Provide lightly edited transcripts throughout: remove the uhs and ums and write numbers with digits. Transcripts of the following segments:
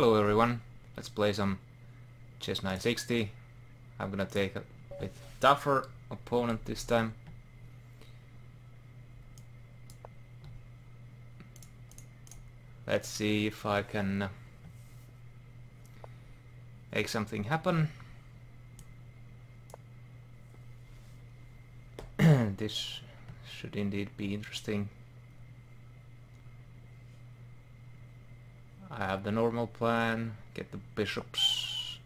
Hello everyone, let's play some Chess960. I'm gonna take a bit tougher opponent this time. Let's see if I can make something happen. This should indeed be interesting. I have the normal plan, get the bishops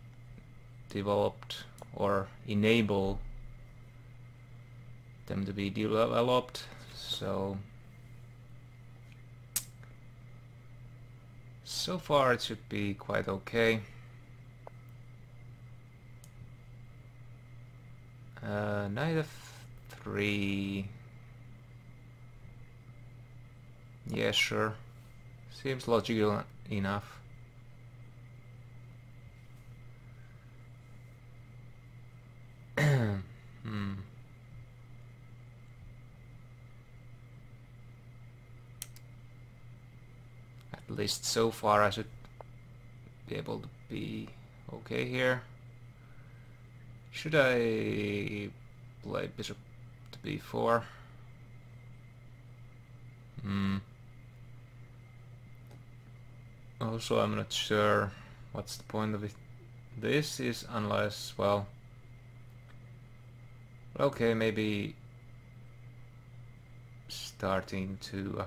developed or enable them to be developed, so far it should be quite okay. Knight f3, yeah, sure, seems logical enough. At least so far I should be able to be okay here. Should I play bishop to b4? Also, I'm not sure what's the point of it. This is unless, well, okay, maybe starting to.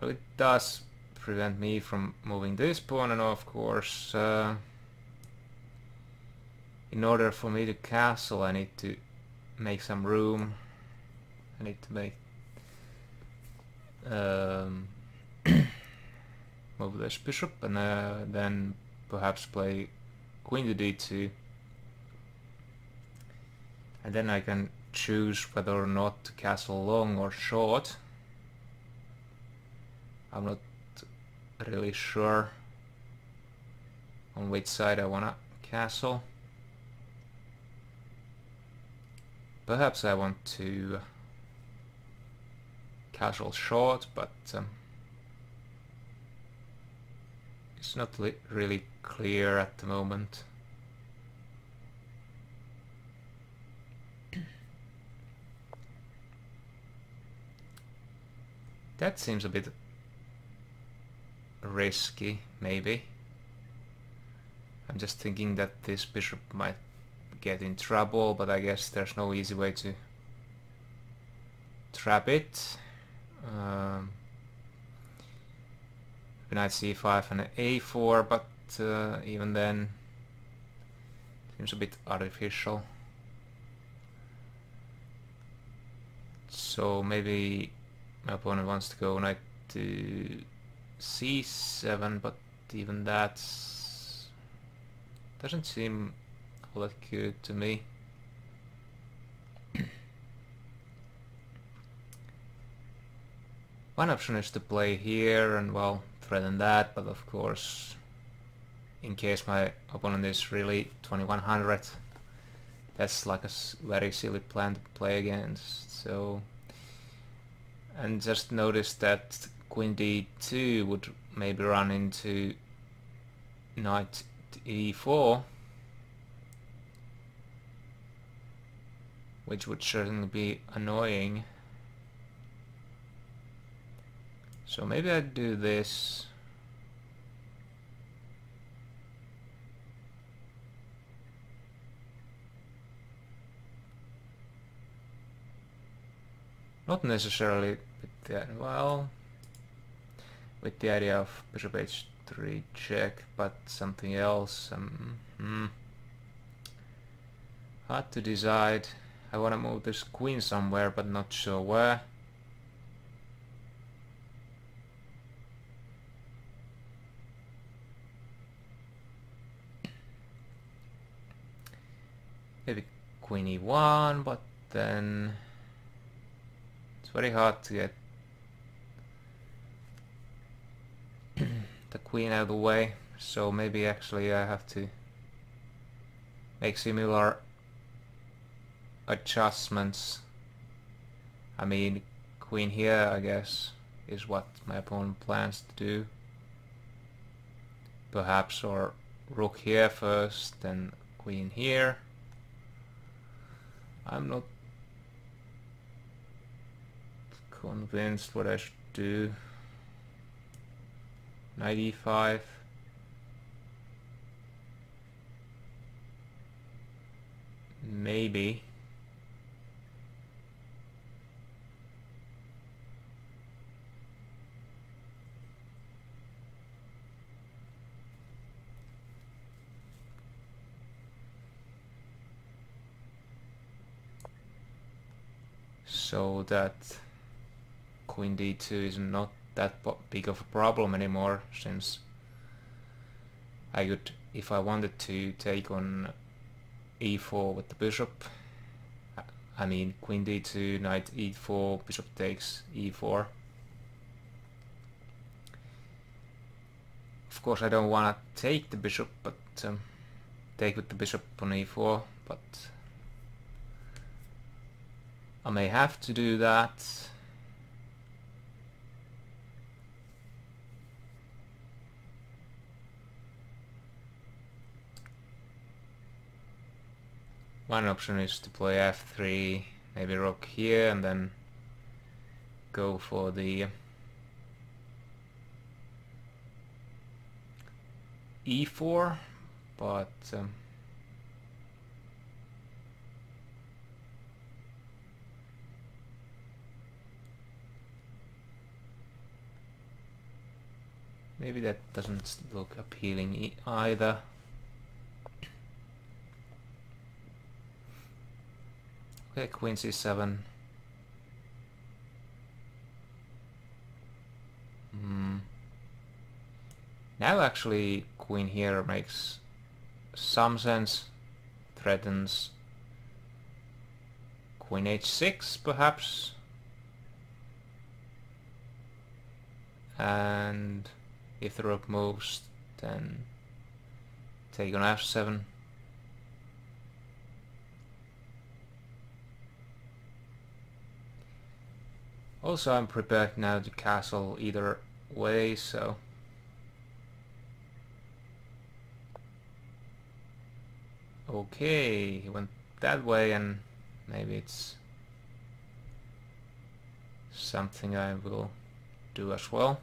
Well, it does prevent me from moving this pawn, and of course, in order for me to castle, I need to make some room. I need to make. Move this bishop and then perhaps play queen to d2, and then I can choose whether or not to castle long or short. I'm not really sure on which side I wanna castle. Perhaps I want to castle short, but it's not really clear at the moment. That seems a bit risky, maybe. I'm just thinking that this bishop might get in trouble, but I guess there's no easy way to trap it. Knight c5 and a4, but even then seems a bit artificial. So maybe my opponent wants to go knight to c7, but even that doesn't seem all that good to me. One option is to play here and, well, threaten that, but of course, in case my opponent is really 2100, that's like a very silly plan to play against. So, and just notice that queen d2 would maybe run into knight e4, which would certainly be annoying. So maybe I do this. Not necessarily with the, well, with the idea of bishop h3 check, but something else. Hard to decide. I want to move this queen somewhere, but not sure where. Maybe queen e1, but then it's very hard to get the queen out of the way, so maybe actually I have to make similar adjustments. I mean, queen here, I guess. is what my opponent plans to do. Perhaps or rook here first, then queen here. I'm not convinced what I should do. Knight e5. Maybe. So that queen d2 is not that big of a problem anymore, since I could, if I wanted to, take on e4 with the bishop. I mean queen d2, knight e4, bishop takes e4. Of course I don't want to take the bishop, but take with the bishop on e4, but I may have to do that. One option is to play f3, maybe rook here, and then go for the e4, but maybe that doesn't look appealing either. Okay, queen c7. Now actually queen here makes some sense. Threatens queen h6 perhaps. And if the rook moves, then take on f7. Also, I'm prepared now to castle either way, so okay, he went that way, and maybe it's something I will do as well.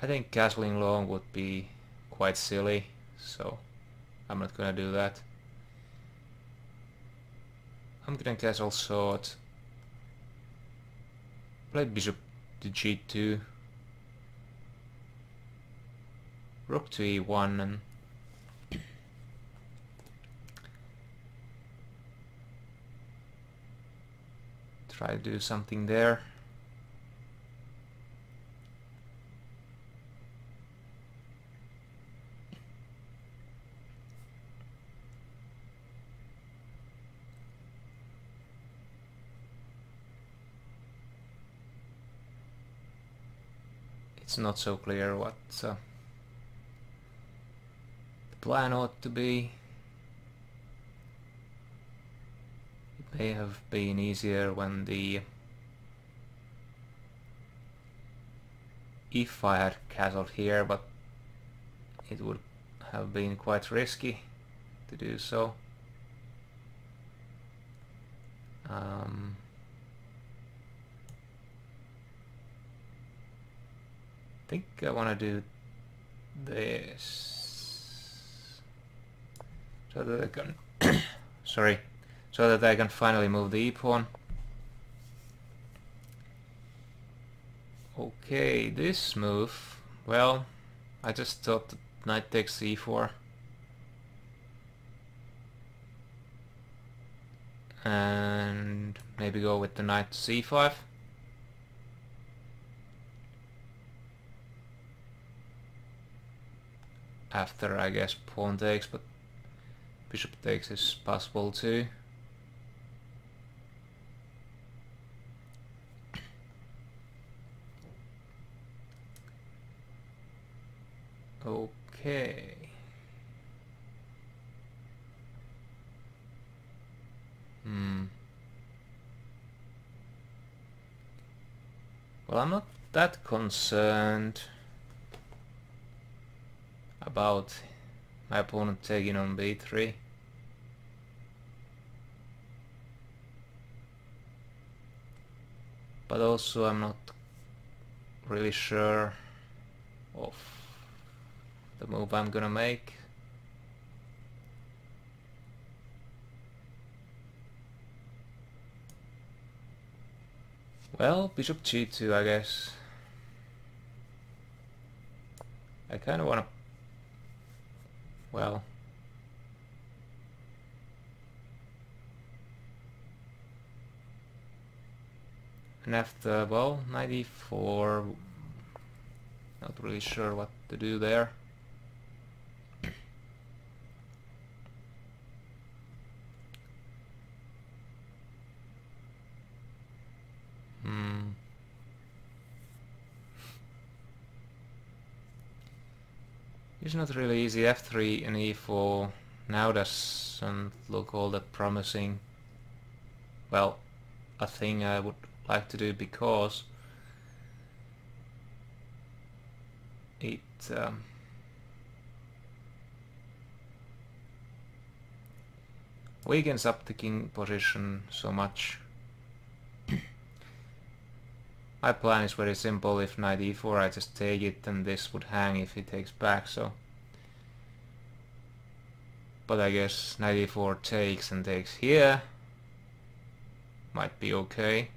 I think castling long would be quite silly, so I'm not gonna do that. I'm gonna castle short. Play bishop to g2. Rook to e1, and try to do something there. It's not so clear what the plan ought to be. It may have been easier when if I had castled here, but it would have been quite risky to do so. I think I want to do this so that I can so that I can finally move the e-pawn. Okay, this move, well, I just thought that knight takes e4 and maybe go with the knight to c5. After, I guess, pawn takes, but bishop takes is possible too. Okay. Well, I'm not that concerned about my opponent taking on b3. But also I'm not really sure of the move I'm gonna make. Well, bishop g2, I guess. I kinda wanna... well... and after, well, knight e4, not really sure what to do there. It's not really easy. f3 and e4 now doesn't look all that promising. Well, a thing I would like to do, because it weakens up the king position so much. My plan is very simple. If knight e4, I just take it, and this would hang if he takes back. So, but I guess knight e4 takes and takes here might be okay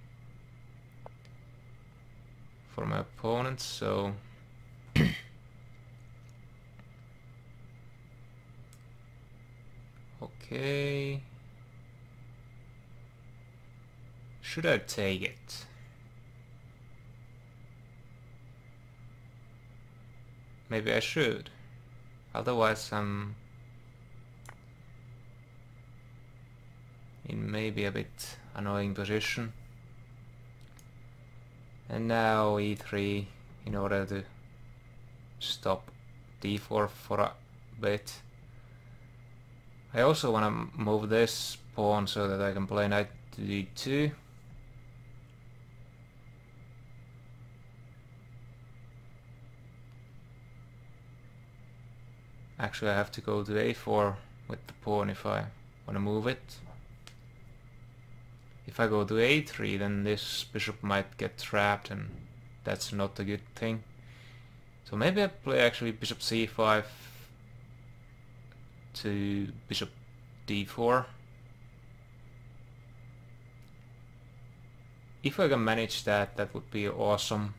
for my opponent, so okay, should I take it? Maybe I should, otherwise I'm in maybe a bit annoying position. And now e3 in order to stop d4 for a bit. I also want to move this pawn so that I can play knight to d2. Actually, I have to go to a4 with the pawn if I want to move it. If I go to a3, then this bishop might get trapped, and that's not a good thing. So maybe I play actually bishop c5 to bishop d4. If I can manage that, that would be awesome.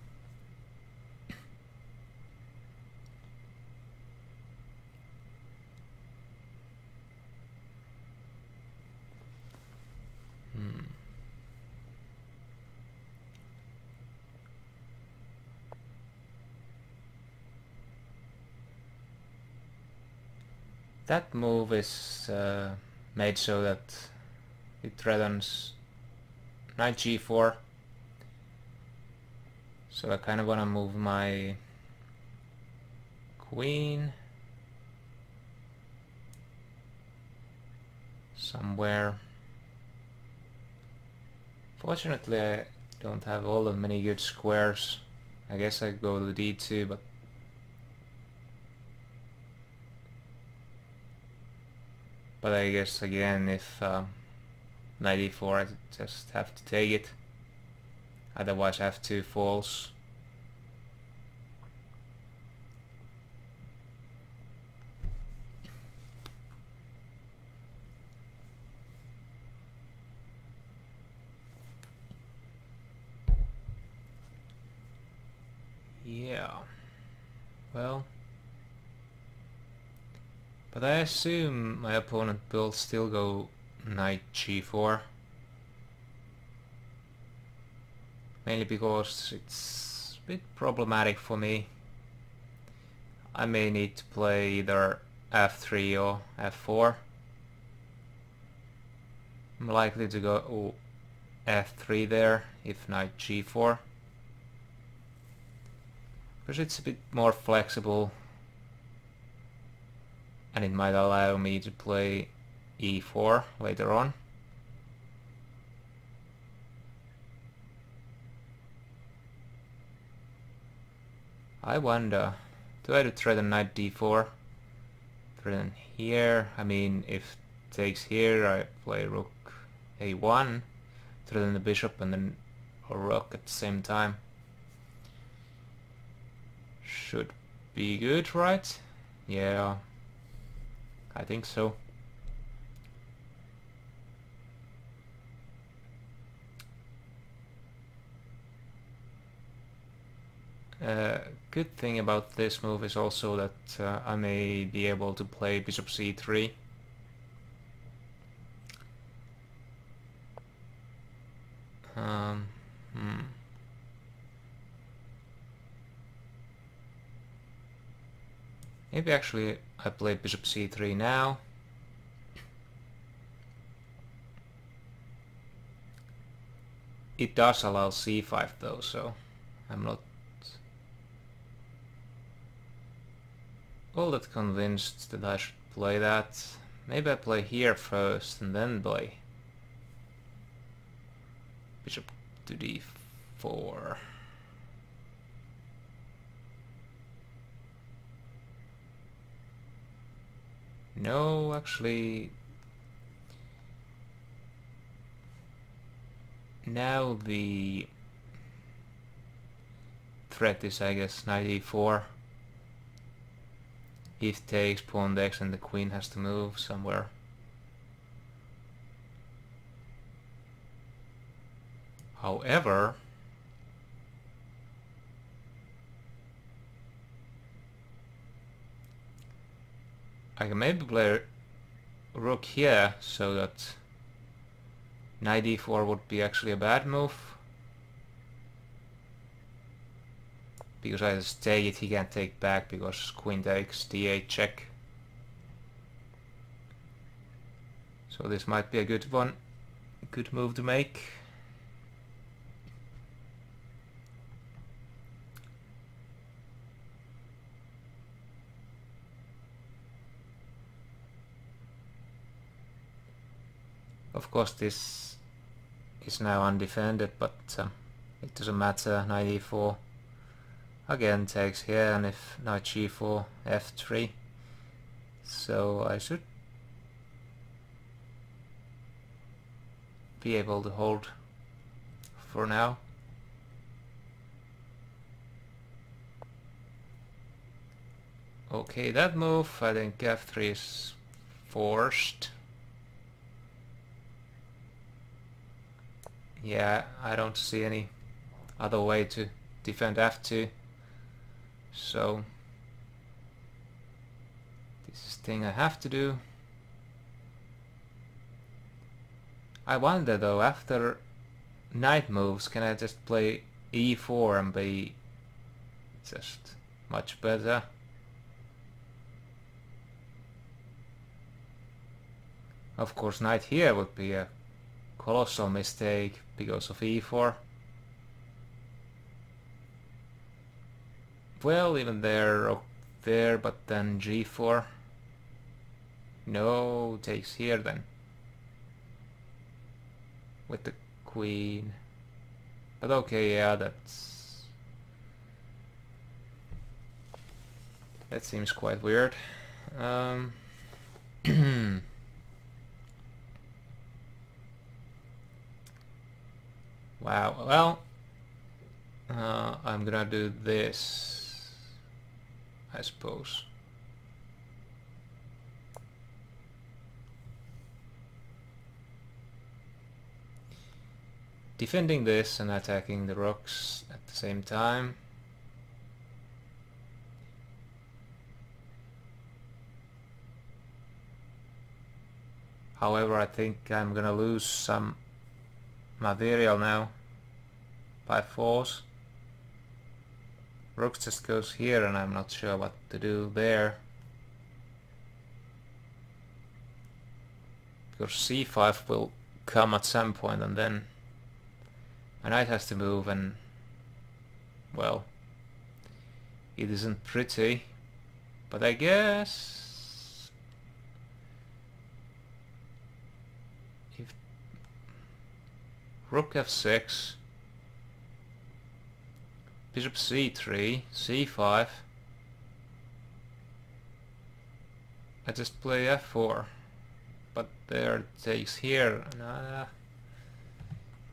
That move is made so that it threatens knight g4, so I kind of want to move my queen somewhere. Fortunately, I don't have all that many good squares. I guess I go to d2, but I guess again, if knight e4, I just have to take it, otherwise I have two falls. Yeah, well... but I assume my opponent will still go knight g4, mainly because it's a bit problematic for me. I may need to play either f3 or f4. I'm likely to go f3 there if knight g4, because it's a bit more flexible. And it might allow me to play e4 later on. I wonder, do I threaten knight d4? Threaten here, I mean if takes here I play rook a1, threaten the bishop and then a rook at the same time. Should be good, right? Yeah, I think so. Good thing about this move is also that I may be able to play bishop c3. Maybe actually I play bishop c3 now. It does allow c5 though, so I'm not all that convinced that I should play that. Maybe I play here first and then play bishop to d4. No, actually now the threat is, I guess, knight e4. If takes, pawn takes, and the queen has to move somewhere. However, I can maybe play rook here so that knight e4 would be actually a bad move, because I just take it, he can't take back because queen takes, d8 check. So this might be a good one, good move to make. Of course this is now undefended, but it doesn't matter. Knight e4 again takes here, and if knight g4, f3, so I should be able to hold for now. Okay, that move, I think f3 is forced. Yeah, I don't see any other way to defend f2, so this is the thing I have to do. I wonder though, after knight moves, can I just play e4 and be just much better? Of course knight here would be a colossal mistake because of e4. Well, even there, rook there, but then g4. No, takes here then. With the queen. But okay, yeah, that's... that seems quite weird. Wow, well... I'm gonna do this, I suppose. Defending this and attacking the rooks at the same time. However, I think I'm gonna lose some material now by force. Rook just goes here and I'm not sure what to do there, because c5 will come at some point and then my knight has to move, and well, it isn't pretty, but I guess if rook f6, Bishop c3, c5. I just play f4, but there it takes here. Nah,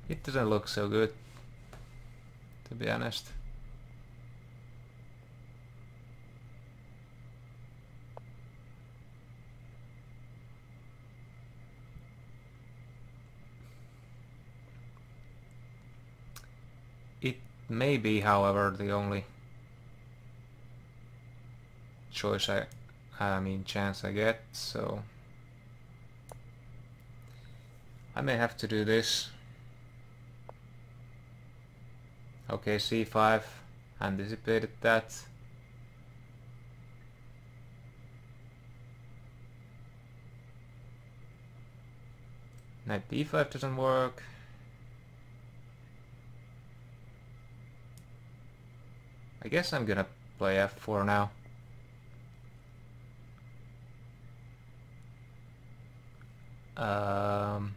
it doesn't look so good, to be honest. It may be, however, the only choice I mean chance I get, so I may have to do this. Okay, c5, anticipated that. Knight d5 doesn't work. I guess I'm gonna play f4 now. Or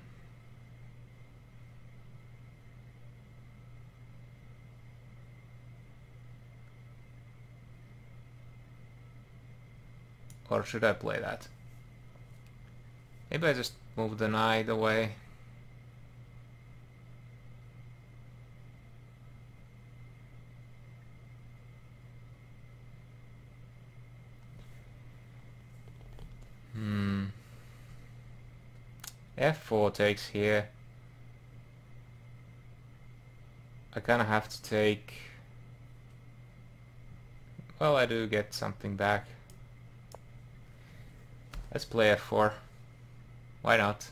should I play that? Maybe I just move the knight away. F4 takes here. I kinda have to take... Well, I do get something back. Let's play f4. Why not?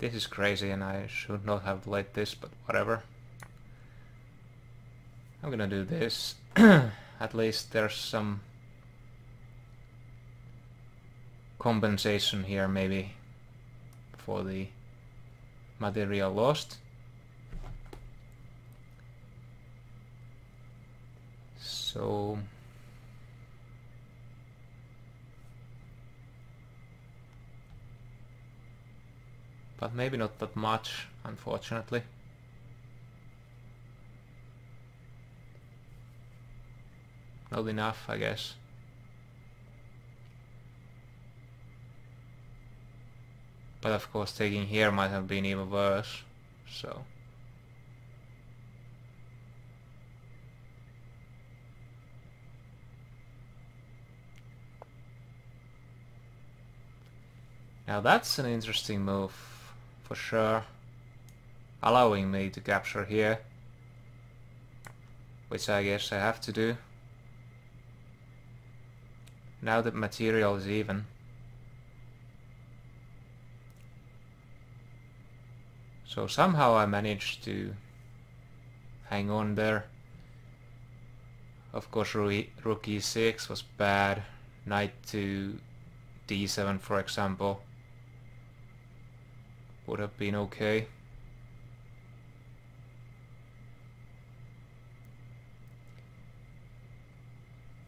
This is crazy and I should not have played this, but whatever. I'm gonna do this. At least there's some compensation here, maybe, for the material lost. So but maybe not that much, unfortunately. Not enough, I guess. But of course taking here might have been even worse, so... Now that's an interesting move, for sure. Allowing me to capture here. Which I guess I have to do. Now the material is even. So somehow I managed to hang on there. Of course rook e6 was bad, knight to d7 for example would have been okay.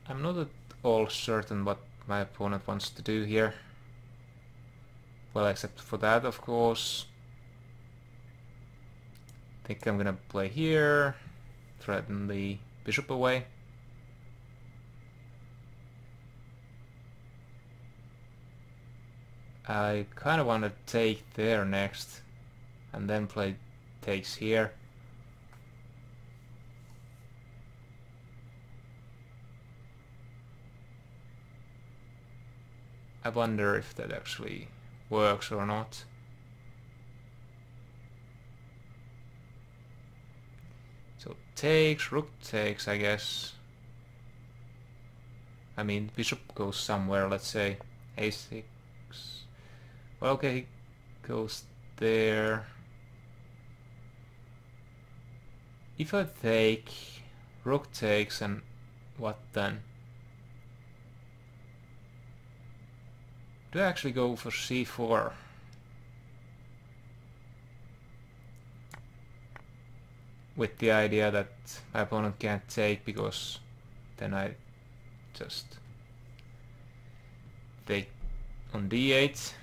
I'm not at all certain what my opponent wants to do here. Well, except for that, of course. I think I'm gonna play here, threaten the bishop away. I kinda wanna take there next, and then play takes here. I wonder if that actually works or not. So takes, rook takes, I guess. I mean, bishop goes somewhere, let's say a6. Well, okay, he goes there. If I take, rook takes, and what then? Do I actually go for c4? With the idea that my opponent can't take, because then I just take on d8.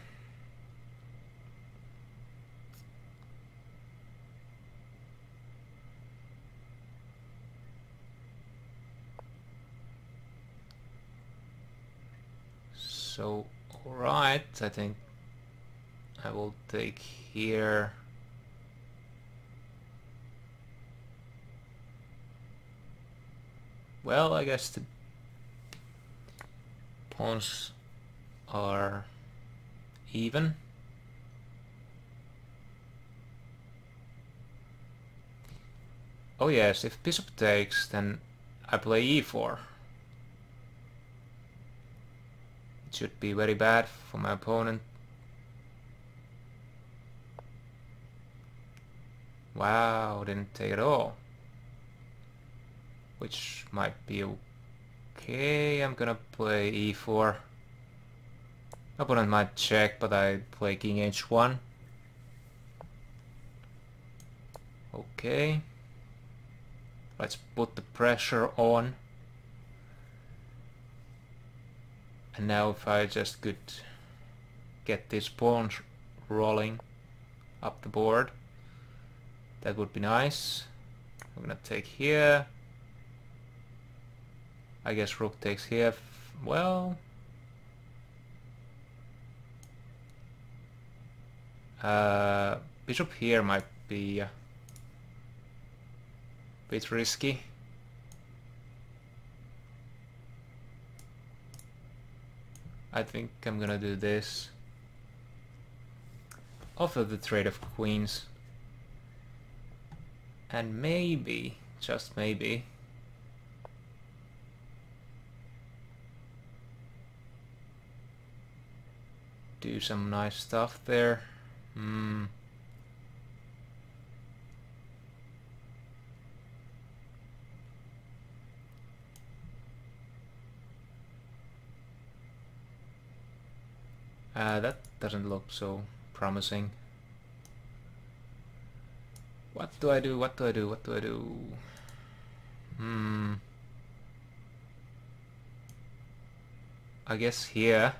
So, alright, I think I will take here. Well, I guess the pawns are even. Oh yes, if bishop takes, then I play e4. It should be very bad for my opponent. Wow, didn't take at all. Which might be okay. I'm gonna play e4. Opponent might check, but I play king h1. Okay. Let's put the pressure on. And now if I just could get these pawns rolling up the board, that would be nice. I'm gonna take here. I guess rook takes here. Well, bishop here might be a bit risky. I think I'm gonna do this. Offer the trade of queens. And maybe, just maybe, do some nice stuff there. That doesn't look so promising. What do I do? What do I do? What do I do? I guess here,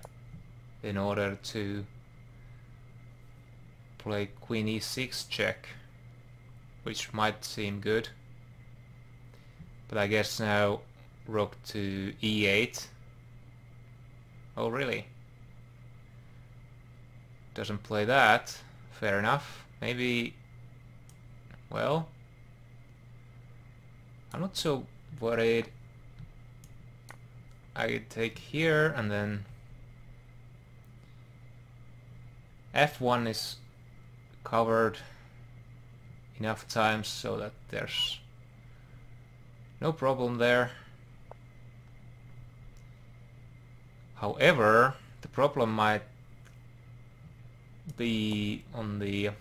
in order to play queen e6 check, which might seem good, but I guess now rook to e8. Oh really? Doesn't play that. Fair enough. Maybe, well, I'm not so worried. I could take here and then f1 is covered enough times so that there's no problem there. However, the problem might be on the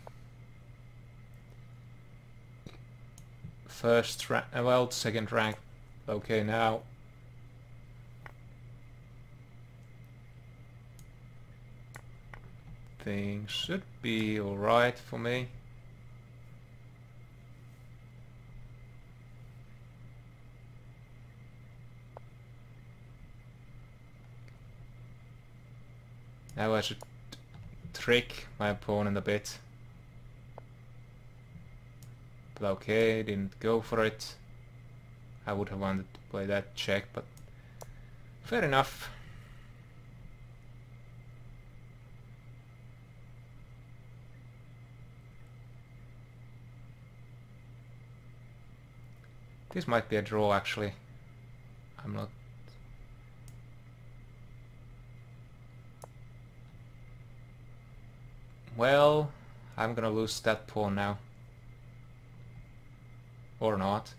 first rank, well, second rank. Okay, now things should be alright for me. Now I should trick my opponent a bit. But okay, didn't go for it. I would have wanted to play that check, but fair enough. This might be a draw, actually. I'm not... Well, I'm gonna lose that pawn now. Or not.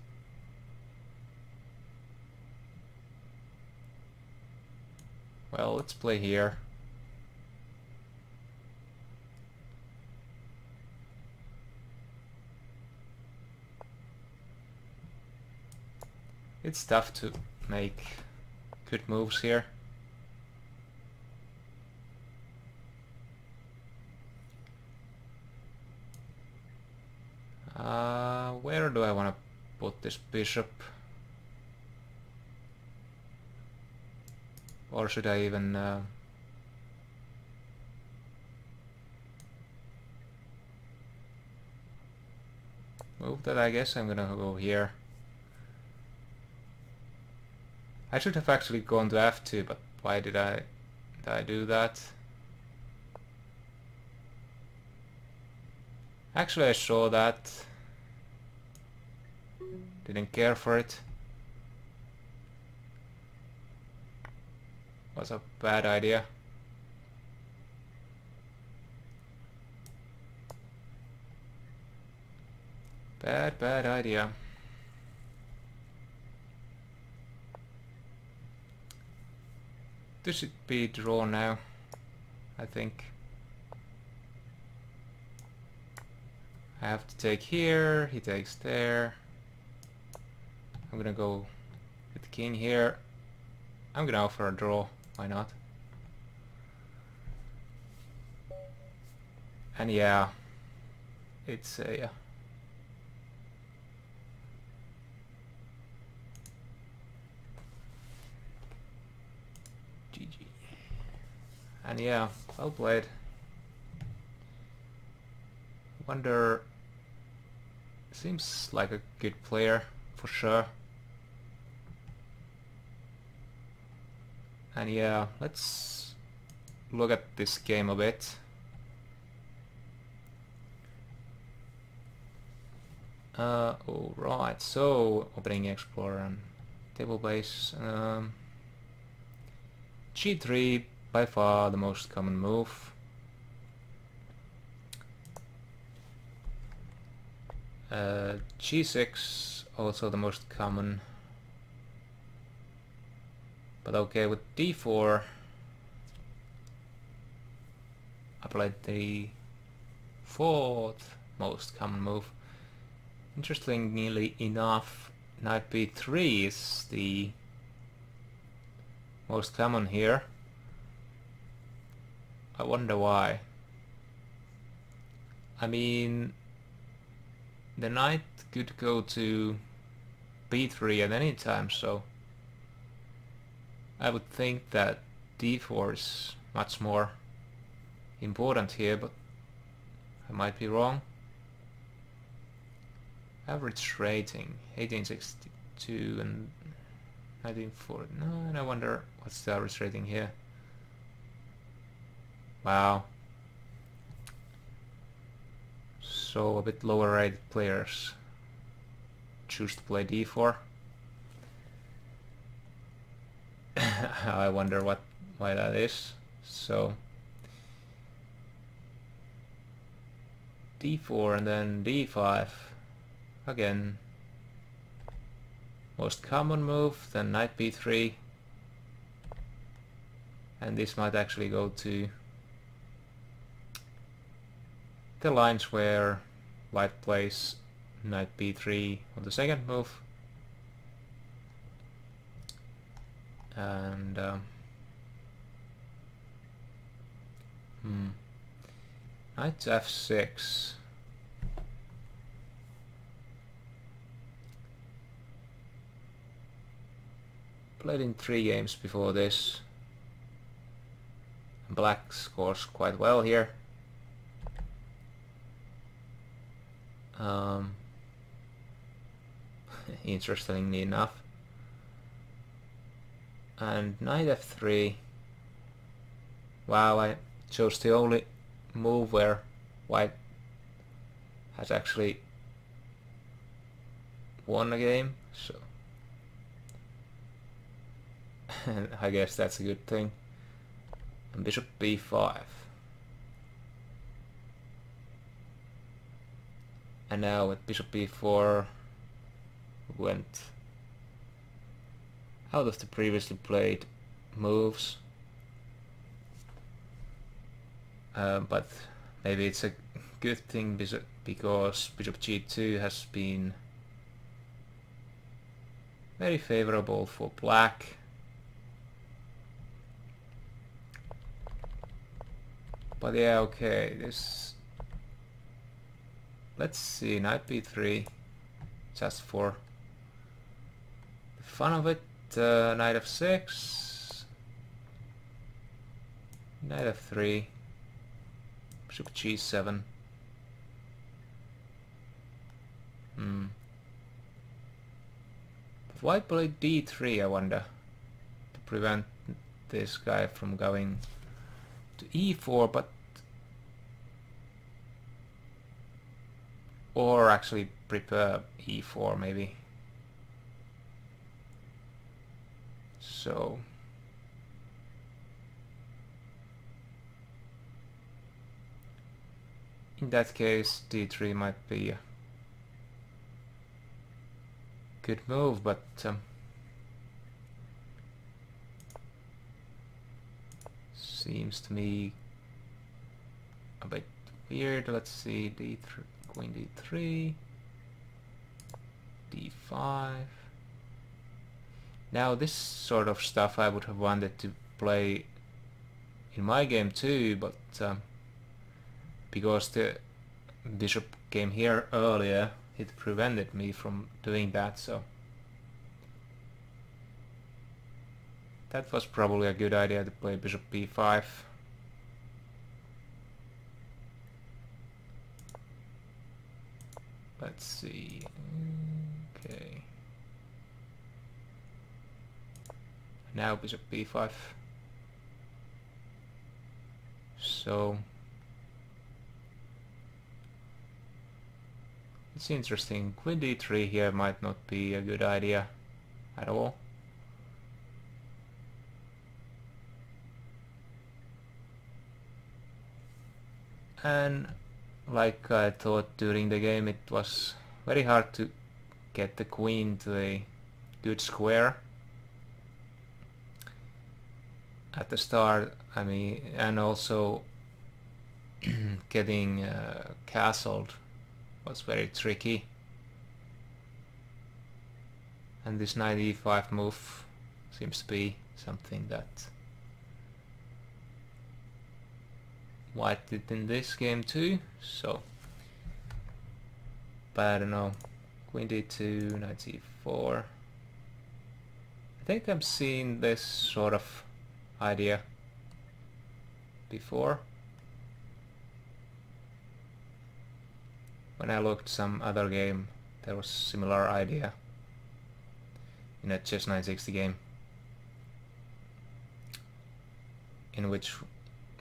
Well, let's play here. It's tough to make good moves here. Where do I want to put this bishop? Or should I even... move that, I guess. I'm gonna go here. I should have actually gone to f2, but why did I I do that? Actually, I saw that. Didn't care for it. Was a bad idea. Bad idea. This should be draw now, I think. I have to take here, he takes there. I'm gonna go with the king here. I'm gonna offer a draw, why not? And yeah, it's a... GG. And yeah, well played. Wonder... Seems like a good player, for sure. And yeah, let's look at this game a bit. Alright, so opening Explorer and table base. G3, by far the most common move. G6, also the most common. But okay, with D4, I played the fourth most common move. Interestingly enough, Knight B3 is the most common here. I wonder why. I mean, the knight could go to B3 at any time, so I would think that D4 is much more important here, but I might be wrong. Average rating 1862 and 1949. I wonder what's the average rating here. Wow. So a bit lower rated players choose to play D4. I wonder why that is. So D4 and then D5 again. Most common move, then Knight B3, and this might actually go to the lines where White plays Knight B3 on the second move, and Knight to F6. Played in 3 games before this. Black scores quite well here. Interestingly enough. And Knight F3. Wow, I chose the only move where White has actually won a game, so I guess that's a good thing. And Bishop B5. And now with Bishop B4 went out of the previously played moves. But maybe it's a good thing because Bishop G2 has been very favorable for Black. But yeah, okay, this... Let's see, Knight B3, just for the fun of it, Knight F6, Knight F3, Bishop G7. But why play D3, I wonder, to prevent this guy from going to e4, but or actually prepare e4 maybe. So in that case d3 might be a good move, but seems to me a bit weird. Let's see, d3, queen d3, d5. Now this sort of stuff I would have wanted to play in my game too, but because the bishop came here earlier, it prevented me from doing that, so that was probably a good idea to play bishop b5. Let's see, okay. Now bishop b5. So it's interesting, queen d3 here might not be a good idea at all. And like I thought during the game, it was very hard to get the queen to a good square at the start. I mean, and also getting castled was very tricky, and this knight e5 move seems to be something that White did in this game too, so but I don't know. Queen d2, knight e4. I think I'm seeing this sort of idea before when I looked some other game. There was a similar idea in a Chess960 game in which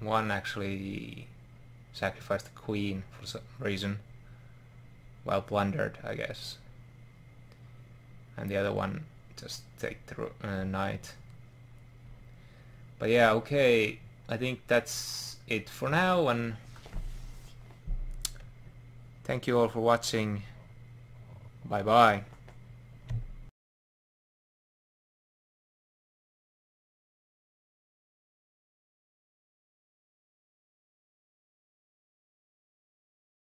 one actually sacrificed the queen for some reason, while plundered, I guess, and the other one just take the knight. But yeah, okay, I think that's it for now, and thank you all for watching. Bye bye.